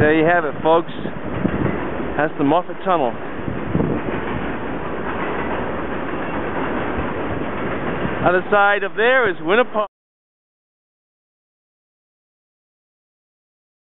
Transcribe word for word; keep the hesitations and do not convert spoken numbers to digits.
There you have it, folks. That's the Moffat Tunnel. Other side of there is Winter Park.